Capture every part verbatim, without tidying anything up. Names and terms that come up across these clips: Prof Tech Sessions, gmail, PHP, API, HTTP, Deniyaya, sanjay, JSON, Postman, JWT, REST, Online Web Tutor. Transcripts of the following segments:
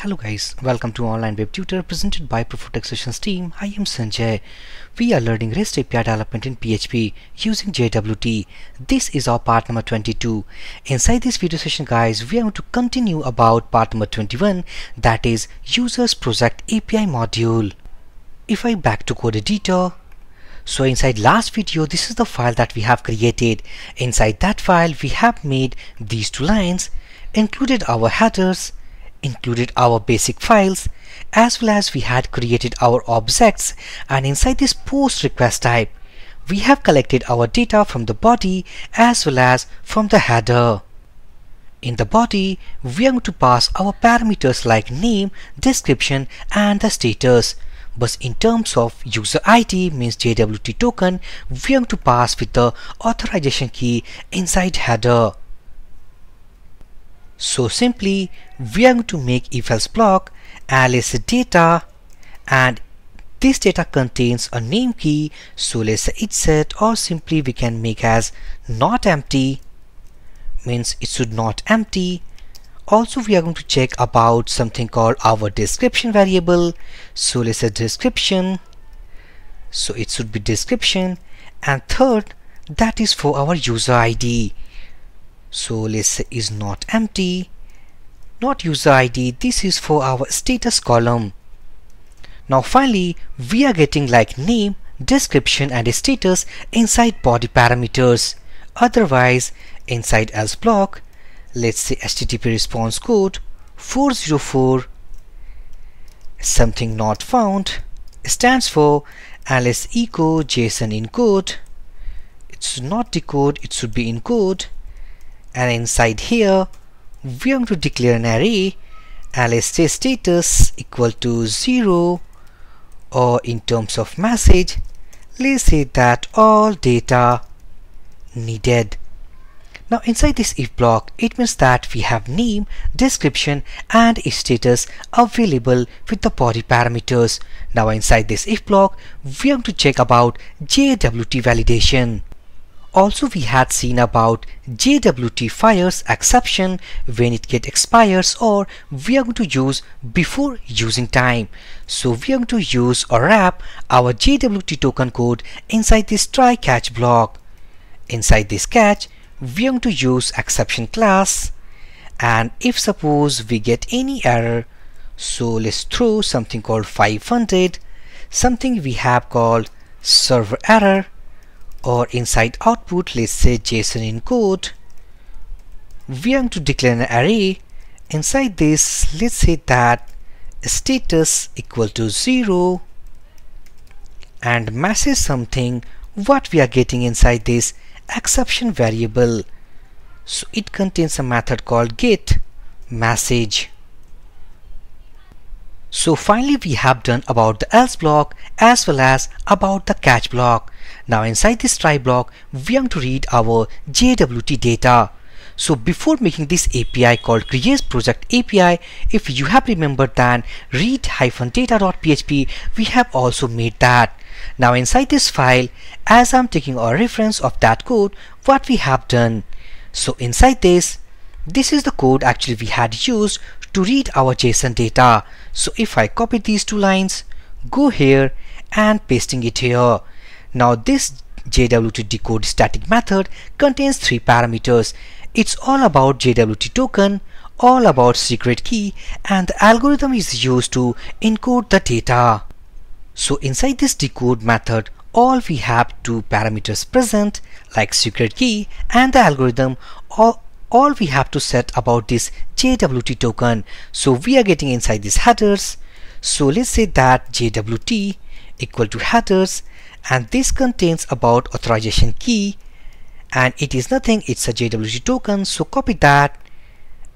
Hello guys, welcome to Online Web Tutor presented by Prof Tech Sessions team. I am Sanjay. We are learning REST A P I development in P H P using J W T. This is our part number twenty-two. Inside this video session guys, we are going to continue about part number twenty-one, that is Users Project A P I module. If I back to code editor, so inside last video, this is the file that we have created. Inside that file, we have made these two lines, included our headers, included our basic files, as well as we had created our objects, and inside this post request type we have collected our data from the body as well as from the header. In the body we are going to pass our parameters like name, description and the status, but in terms of user I D means J W T token, we are going to pass with the authorization key inside header. So simply we are going to make if else block, alias data, and this data contains a name key, so let's say it's set, or simply we can make as not empty, means it should not empty. Also we are going to check about something called our description variable, so let's say description, so it should be description, and third that is for our user I D. So let's say is not empty, not user I D, this is for our status column. Now finally we are getting like name, description and status inside body parameters. Otherwise inside else block, let's say H T T P response code four zero four something not found stands for alias echo JSON encode, it's not decode, it should be encode. And inside here we are going to declare an array alias status equal to zero, or in terms of message let's say that all data needed. Now inside this if block it means that we have name, description and status available with the body parameters. Now inside this if block we are going to check about J W T validation. Also we had seen about J W T fires exception when it get expires, or we are going to use before using time. So we are going to use or wrap our J W T token code inside this try catch block. Inside this catch we are going to use exception class, and if suppose we get any error, so let's throw something called five hundred, something we have called server error, or inside output let's say JSON encode. We are going to declare an array, inside this let's say that status equal to zero and message something what we are getting inside this exception variable. So it contains a method called get message. So finally we have done about the else block as well as about the catch block. Now inside this try block we are going to read our J W T data. So before making this A P I called create project A P I, if you have remembered that read-data.php, we have also made that. Now inside this file, as I'm taking a reference of that code what we have done, so inside this this is the code actually we had used to read our JSON data. So if I copy these two lines, go here and pasting it here. Now this J W T decode static method contains three parameters. It's all about J W T token, all about secret key, and the algorithm is used to encode the data. So inside this decode method all we have two parameters present like secret key and the algorithm, all all we have to set about this J W T token. So we are getting inside these headers, so let's say that J W T equal to headers, and this contains about authorization key, and it is nothing, it's a J W T token, so copy that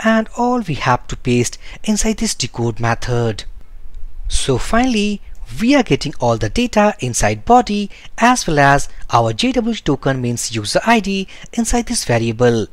and all we have to paste inside this decode method. So finally we are getting all the data inside body as well as our J W T token means user I D inside this variable.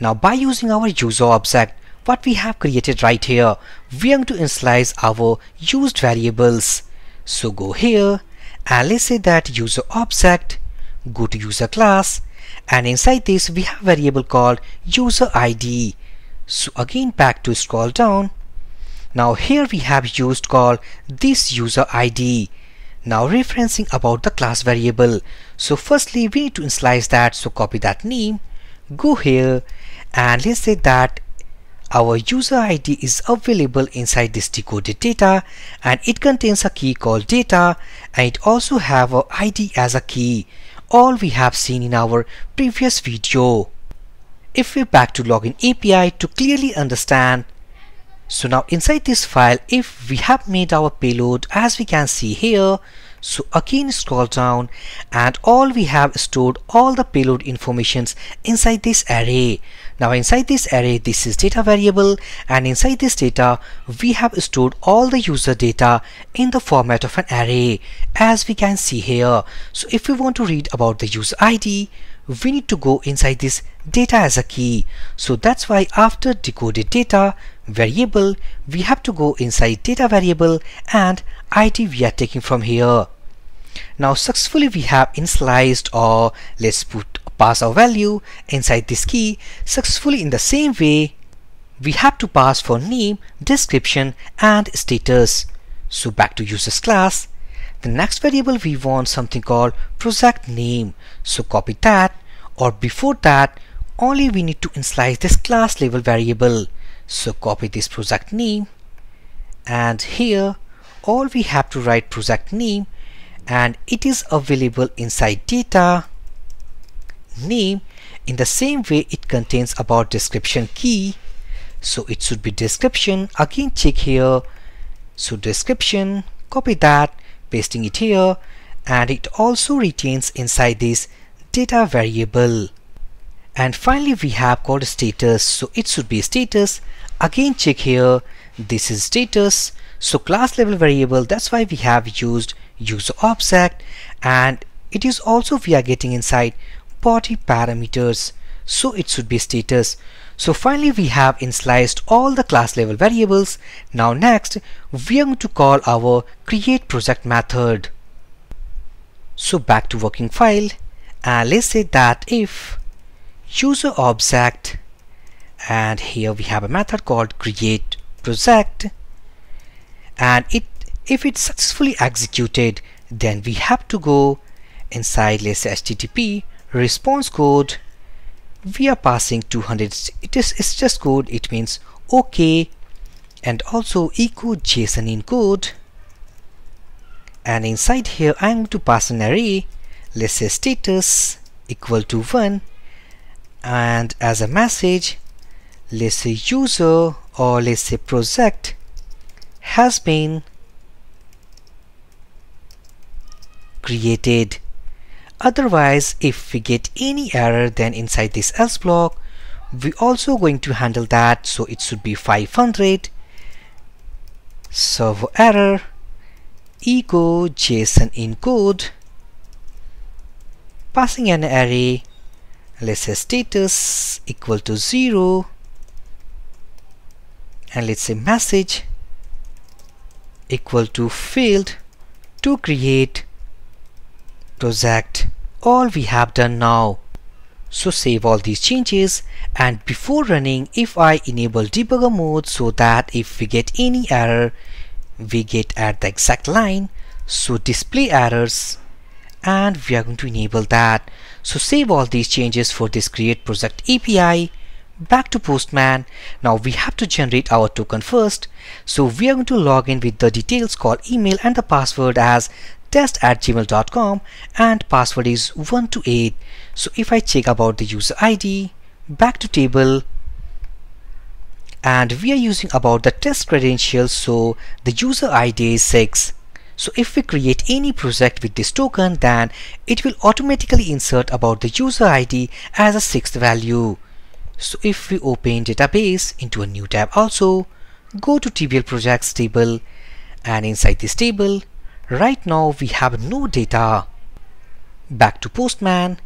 Now by using our user object what we have created right here, we are going to initialize our used variables. So go here and let's say that user object, go to user class, and inside this we have a variable called user I D. So again back to scroll down Now here we have used call this user I D. Now referencing about the class variable. So firstly we need to initialize that. So copy that name, go here, and let's say that our user I D is available inside this decoded data, and it contains a key called data, and it also have our I D as a key, all we have seen in our previous video. If we back to login A P I to clearly understand. So now inside this file, if we have made our payload, as we can see here, so again scroll down, and all we have stored all the payload informations inside this array. Now inside this array, this is data variable, and inside this data we have stored all the user data in the format of an array, as we can see here. So if we want to read about the user I D, we need to go inside this data as a key. So that's why after decoded data variable, we have to go inside data variable and I D we are taking from here. Now successfully we have initialized, or let's put pass our value inside this key successfully. In the same way, we have to pass for name, description and status. So back to users class. The next variable we want something called project name. So copy that, or before that only we need to initialize this class level variable. So copy this project name, and here all we have to write project name, and it is available inside data name. In the same way, it contains about description key, so it should be description. Again check here, so description, copy that, pasting it here, and it also retains inside this data variable. And finally we have called status, so it should be status. Again check here, this is status, so class level variable, that's why we have used user object, and it is also we are getting inside body parameters, so it should be status. So finally we have initialized all the class level variables. Now next we are going to call our create project method. So back to working file, and let's say that if user object, and here we have a method called create project, and it if it's successfully executed, then we have to go inside, let's say H T T P response code. We are passing two hundred, it is it's just code, it means okay, and also echo JSON in code, and inside here I am going to pass an array, let's say status equal to one, and as a message let's say user, or let's say project has been created. Otherwise, if we get any error, then inside this else block we also going to handle that. So it should be five hundred server error echo JSON in code, passing an array, let's say status equal to zero, and let's say message equal to failed to create project. All we have done now. So save all these changes, and before running, if I enable debugger mode, so that if we get any error we get at the exact line, so display errors, and we are going to enable that. So save all these changes for this create project A P I. Back to Postman. Now we have to generate our token first, so we are going to log in with the details called email and the password as test at gmail dot com, and password is one two eight. So if I check about the user I D, back to table, and we are using about the test credentials, so the user I D is six. So if we create any project with this token, then it will automatically insert about the user I D as a sixth value. So if we open database into a new tab also, go to T B L projects table, and inside this table right now we have no data. Back to Postman,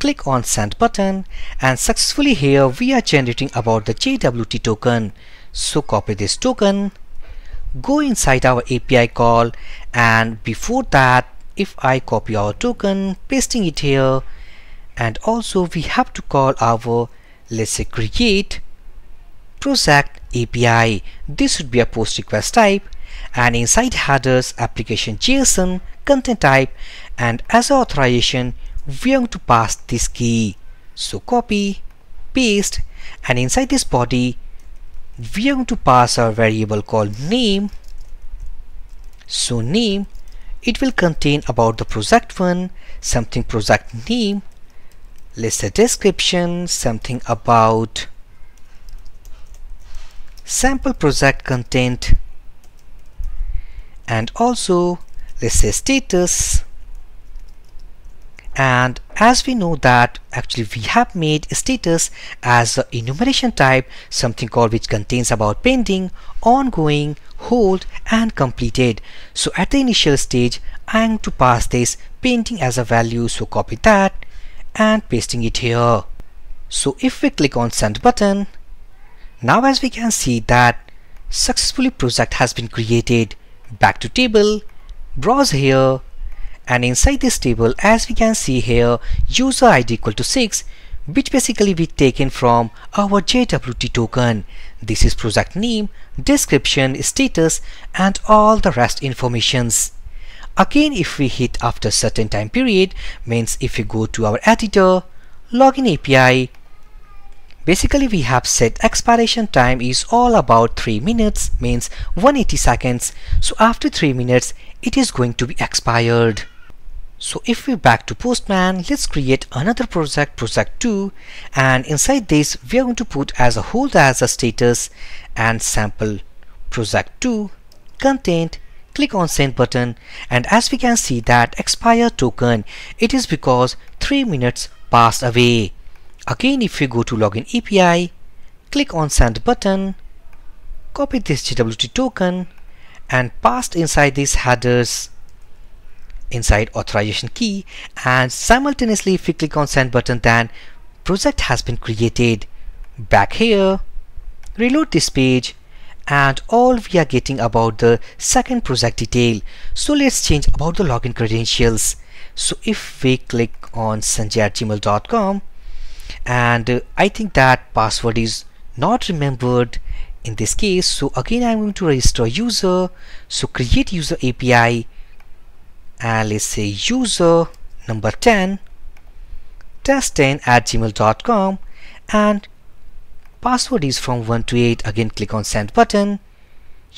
click on send button, and successfully here we are generating about the J W T token. So copy this token, go inside our A P I call, and before that if I copy our token, pasting it here, and also we have to call our, let's say create project A P I. This should be a post request type, and inside headers application JSON, content type, and as authorization we are going to pass this key. So copy, paste, and inside this body we are going to pass our variable called name. So name, it will contain about the project one, something project name, list a description, something about sample project content, and also let's say status. And as we know that actually we have made status as a enumeration type, something called which contains about pending, ongoing, hold, and completed. So at the initial stage I am to pass this pending as a value, so copy that and pasting it here. So if we click on send button, now as we can see that successfully project has been created. Back to table, browse here, and inside this table as we can see here user I D equal to six, which basically we taken from our J W T token. This is project name, description, status, and all the rest informations. Again, if we hit after certain time period, means if we go to our editor, login A P I, basically we have set expiration time is all about three minutes, means one hundred eighty seconds. So after three minutes it is going to be expired. So if we back to Postman, let's create another project, project two, and inside this we are going to put as a hold as a status and sample project two content. Click on send button, and as we can see that expire token, it is because three minutes passed away. Again, if we go to login A P I, click on send button, copy this J W T token and paste inside these headers inside authorization key, and simultaneously if we click on send button, then project has been created. Back here, reload this page, and all we are getting about the second project detail. So let's change about the login credentials. So if we click on sanjay at gmail dot com, and uh, I think that password is not remembered in this case. So again I'm going to register user, so create user A P I, and let's say user number ten, test ten at gmail dot com, and password is from one to eight. Again click on send button,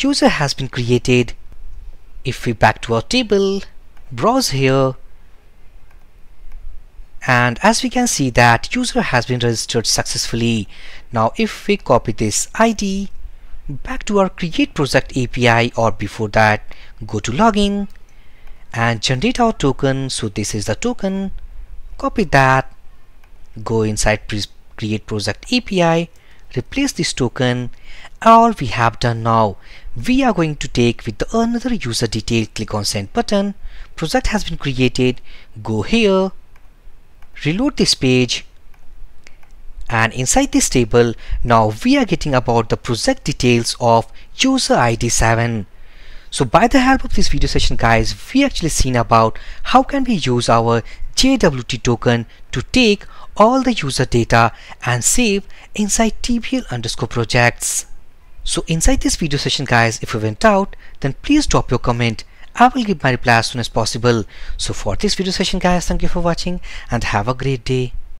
user has been created. If we back to our table, browse here, and as we can see that user has been registered successfully. Now if we copy this I D, back to our create project A P I, or before that go to login and generate our token. So this is the token, copy that, go inside create project A P I, replace this token. All we have done now, we are going to take with the another user detail. Click on send button, project has been created, go here, reload this page, and inside this table now we are getting about the project details of user I D seven. So by the help of this video session guys, we actually seen about how can we use our J W T token to take all the user data and save inside T B L underscore projects. So inside this video session guys, if you went out, then please drop your comment. I will give my reply as soon as possible. So for this video session guys, thank you for watching and have a great day.